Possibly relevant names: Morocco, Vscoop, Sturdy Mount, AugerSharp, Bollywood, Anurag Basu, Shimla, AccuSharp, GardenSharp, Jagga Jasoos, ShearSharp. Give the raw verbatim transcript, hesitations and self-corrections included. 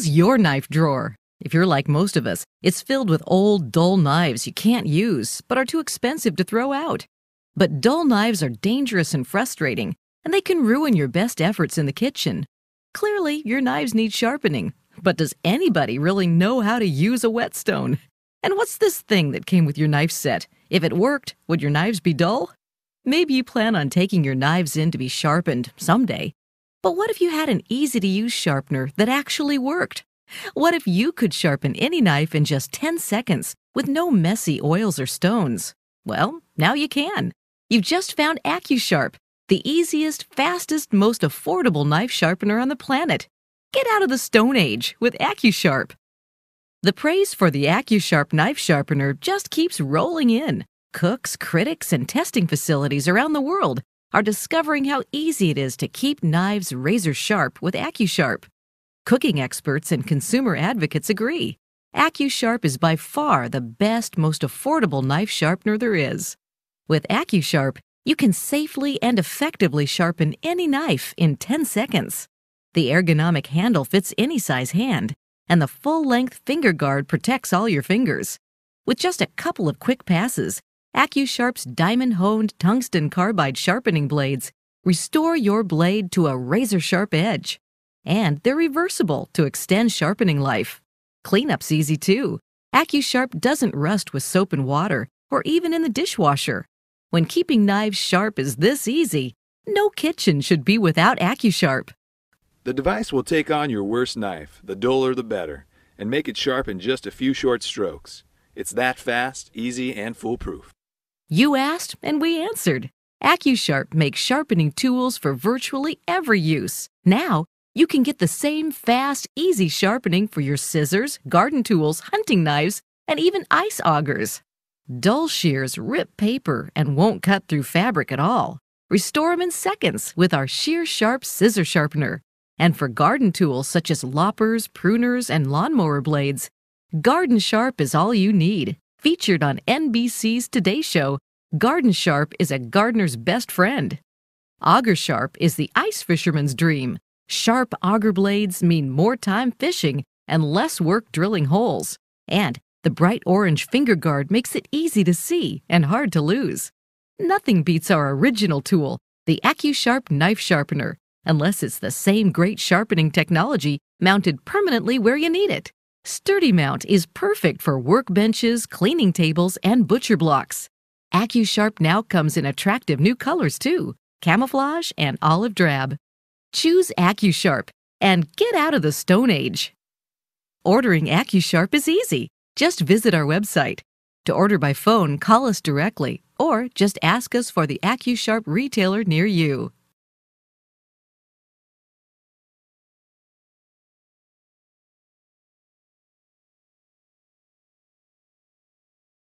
How's your knife drawer? If you're like most of us, it's filled with old, dull knives you can't use but are too expensive to throw out. But dull knives are dangerous and frustrating, and they can ruin your best efforts in the kitchen. Clearly, your knives need sharpening, but does anybody really know how to use a whetstone? And what's this thing that came with your knife set? If it worked, would your knives be dull? Maybe you plan on taking your knives in to be sharpened someday. But what if you had an easy-to-use sharpener that actually worked? What if you could sharpen any knife in just ten seconds with no messy oils or stones? Well, now you can. You've just found AccuSharp, the easiest, fastest, most affordable knife sharpener on the planet. Get out of the Stone Age with AccuSharp. The praise for the AccuSharp knife sharpener just keeps rolling in. Cooks, critics, and testing facilities around the world are discovering how easy it is to keep knives razor sharp with AccuSharp. Cooking experts and consumer advocates agree. AccuSharp is by far the best, most affordable knife sharpener there is. With AccuSharp, you can safely and effectively sharpen any knife in ten seconds. The ergonomic handle fits any size hand, and the full-length finger guard protects all your fingers. With just a couple of quick passes, AccuSharp's diamond-honed tungsten carbide sharpening blades restore your blade to a razor-sharp edge. And they're reversible to extend sharpening life. Cleanup's easy too. AccuSharp doesn't rust with soap and water, or even in the dishwasher. When keeping knives sharp is this easy, no kitchen should be without AccuSharp. The device will take on your worst knife, the duller the better, and make it sharp in just a few short strokes. It's that fast, easy, and foolproof. You asked, and we answered. AccuSharp makes sharpening tools for virtually every use. Now, you can get the same fast, easy sharpening for your scissors, garden tools, hunting knives, and even ice augers. Dull shears rip paper and won't cut through fabric at all. Restore them in seconds with our ShearSharp scissor sharpener. And for garden tools such as loppers, pruners, and lawnmower blades, GardenSharp is all you need. Featured on N B C's Today Show, GardenSharp is a gardener's best friend. AugerSharp is the ice fisherman's dream. Sharp auger blades mean more time fishing and less work drilling holes. And the bright orange finger guard makes it easy to see and hard to lose. Nothing beats our original tool, the AccuSharp knife sharpener, unless it's the same great sharpening technology mounted permanently where you need it. Sturdy Mount is perfect for workbenches, cleaning tables, and butcher blocks. AccuSharp now comes in attractive new colors too, camouflage and olive drab. Choose AccuSharp and get out of the Stone Age. Ordering AccuSharp is easy. Just visit our website. To order by phone, call us directly or just ask us for the AccuSharp retailer near you.